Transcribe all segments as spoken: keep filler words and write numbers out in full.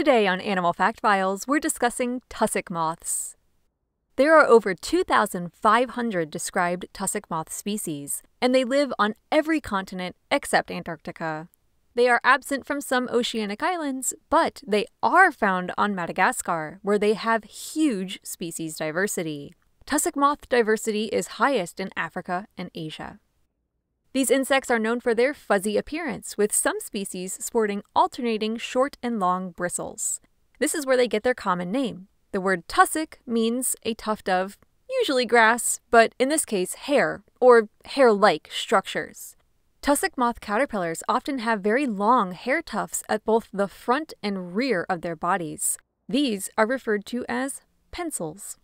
Today on Animal Fact Files, we're discussing tussock moths. There are over two thousand five hundred described tussock moth species, and they live on every continent except Antarctica. They are absent from some oceanic islands, but they are found on Madagascar, where they have huge species diversity. Tussock moth diversity is highest in Africa and Asia. These insects are known for their fuzzy appearance, with some species sporting alternating short and long bristles. This is where they get their common name. The word tussock means a tuft of, usually grass, but in this case hair, or hair-like structures. Tussock moth caterpillars often have very long hair tufts at both the front and rear of their bodies. These are referred to as pencils.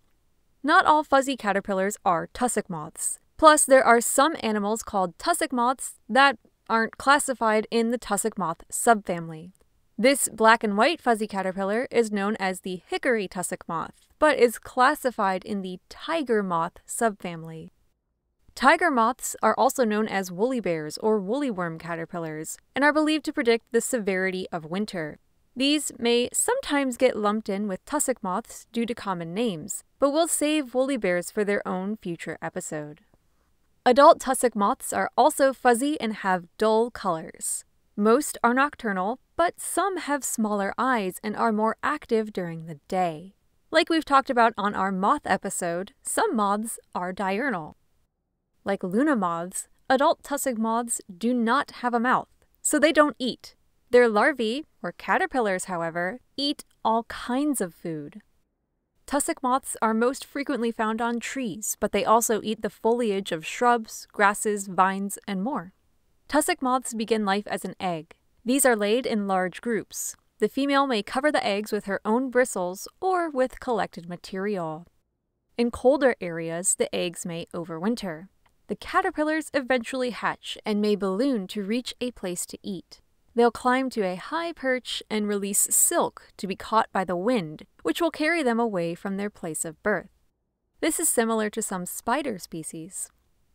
Not all fuzzy caterpillars are tussock moths. Plus, there are some animals called tussock moths that aren't classified in the tussock moth subfamily. This black and white fuzzy caterpillar is known as the hickory tussock moth, but is classified in the tiger moth subfamily. Tiger moths are also known as woolly bears or woolly worm caterpillars, and are believed to predict the severity of winter. These may sometimes get lumped in with tussock moths due to common names, but we'll save woolly bears for their own future episode. Adult tussock moths are also fuzzy and have dull colors. Most are nocturnal, but some have smaller eyes and are more active during the day. Like we've talked about on our moth episode, some moths are diurnal. Like Luna moths, adult tussock moths do not have a mouth, so they don't eat. Their larvae, or caterpillars, however, eat all kinds of food. Tussock moths are most frequently found on trees, but they also eat the foliage of shrubs, grasses, vines, and more. Tussock moths begin life as an egg. These are laid in large groups. The female may cover the eggs with her own bristles or with collected material. In colder areas, the eggs may overwinter. The caterpillars eventually hatch and may balloon to reach a place to eat. They'll climb to a high perch and release silk to be caught by the wind, which will carry them away from their place of birth. This is similar to some spider species.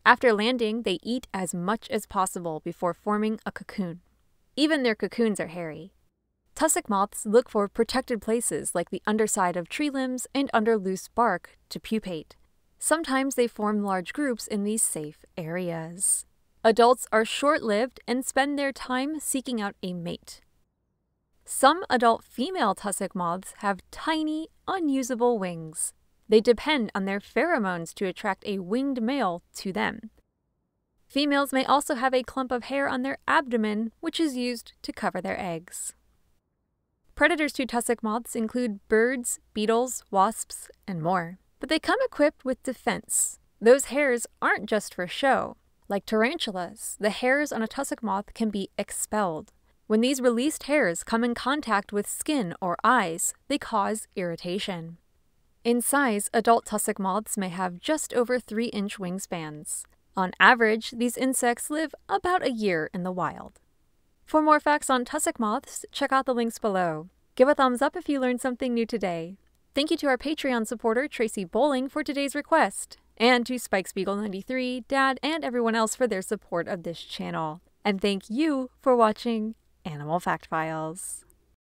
After landing, they eat as much as possible before forming a cocoon. Even their cocoons are hairy. Tussock moths look for protected places like the underside of tree limbs and under loose bark to pupate. Sometimes they form large groups in these safe areas. Adults are short-lived and spend their time seeking out a mate. Some adult female tussock moths have tiny, unusable wings. They depend on their pheromones to attract a winged male to them. Females may also have a clump of hair on their abdomen, which is used to cover their eggs. Predators to tussock moths include birds, beetles, wasps, and more. But they come equipped with defense. Those hairs aren't just for show. Like tarantulas, the hairs on a tussock moth can be expelled. When these released hairs come in contact with skin or eyes, they cause irritation. In size, adult tussock moths may have just over three inch wingspans. On average, these insects live about a year in the wild. For more facts on tussock moths, check out the links below. Give a thumbs up if you learned something new today. Thank you to our Patreon supporter, Tracy Bowling, for today's request. And to Spike Spiegel ninety-three, Dad, and everyone else for their support of this channel. And thank you for watching Animal Fact Files.